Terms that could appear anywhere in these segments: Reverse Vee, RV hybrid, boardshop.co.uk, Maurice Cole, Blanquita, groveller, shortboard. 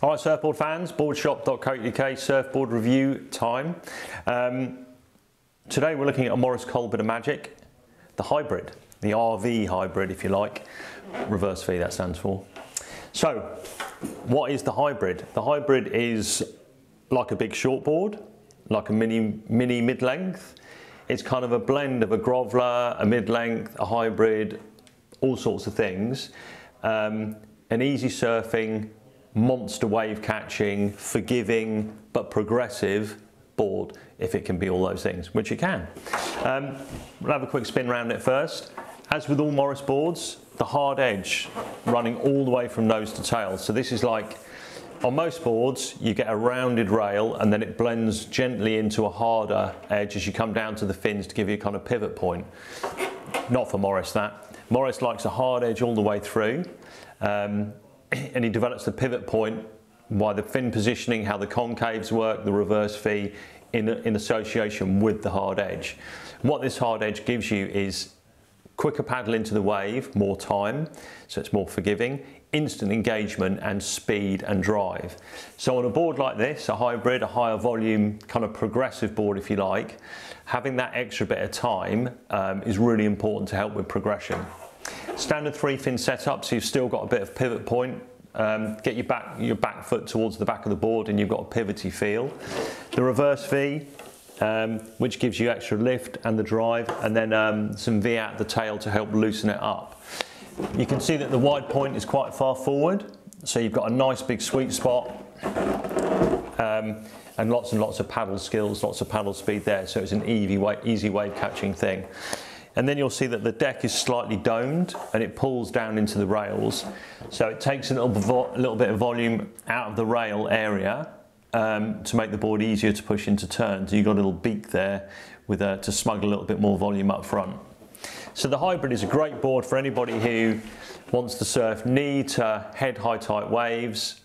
Alright, surfboard fans, boardshop.co.uk surfboard review time. Today we're looking at a Maurice Cole bit of magic, the hybrid, the RV hybrid if you like, Reverse Vee that stands for. So, what is the hybrid? The hybrid is like a big shortboard, like a mini mid-length. It's kind of a blend of a groveler, a mid-length, a hybrid, all sorts of things. An easy surfing, monster wave catching, forgiving but progressive board, if it can be all those things, which it can. We'll have a quick spin round it first. As with all Maurice boards, the hard edge running all the way from nose to tail. So this is like, on most boards you get a rounded rail and then it blends gently into a harder edge as you come down to the fins to give you a kind of pivot point. Not for Maurice that. Maurice likes a hard edge all the way through. And he develops the pivot point by the fin positioning, how the concaves work, the reverse vee in association with the hard edge. What this hard edge gives you is quicker paddle into the wave, more time, so it's more forgiving, instant engagement and speed and drive. So on a board like this, a hybrid, a higher volume kind of progressive board if you like, having that extra bit of time is really important to help with progression. Standard three fin setup, so you've still got a bit of pivot point. Get your back foot towards the back of the board and you've got a pivoty feel. The reverse vee, which gives you extra lift and the drive, and then some vee at the tail to help loosen it up. You can see that the wide point is quite far forward, so you've got a nice big sweet spot and lots of paddle skills, lots of paddle speed there, so it's an easy wave catching thing. And then you'll see that the deck is slightly domed and it pulls down into the rails. So it takes a little bit of volume out of the rail area to make the board easier to push into turns. You've got a little beak there with to smuggle a little bit more volume up front. So the hybrid is a great board for anybody who wants to surf knee to head high tight waves,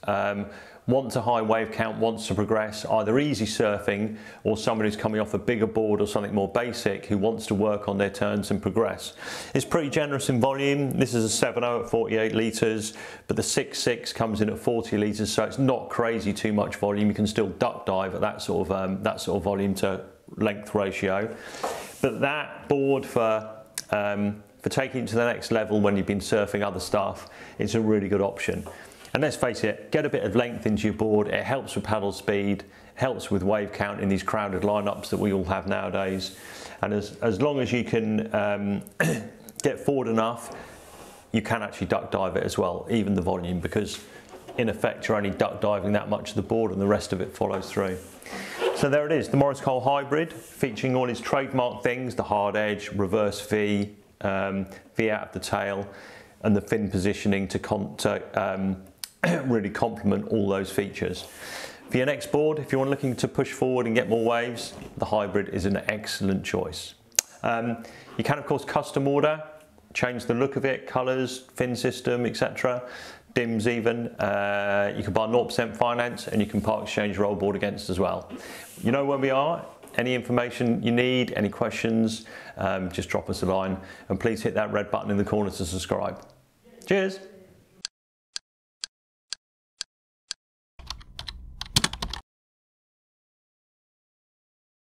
wants a high wave count, wants to progress, either easy surfing or somebody who's coming off a bigger board or something more basic who wants to work on their turns and progress. It's pretty generous in volume. This is a 7.0 at 48 litres, but the 6.6 comes in at 40 litres, so it's not crazy too much volume. You can still duck dive at that sort of volume to length ratio. But that board for taking it to the next level when you've been surfing other stuff, it's a really good option. And let's face it, get a bit of length into your board, it helps with paddle speed, helps with wave count in these crowded lineups that we all have nowadays. And as long as you can get forward enough, you can actually duck dive it as well, even the volume, because in effect you're only duck diving that much of the board and the rest of it follows through. So there it is, the Maurice Cole hybrid, featuring all his trademark things, the hard edge, reverse vee, vee out of the tail, and the fin positioning to really complement all those features. For your next board, if you're looking to push forward and get more waves, the hybrid is an excellent choice. You can of course custom order, change the look of it, colours, fin system, etc. Dims even. You can buy 0% finance and you can part exchange roll board against as well. You know where we are. Any information you need, any questions, just drop us a line and please hit that red button in the corner to subscribe. Cheers.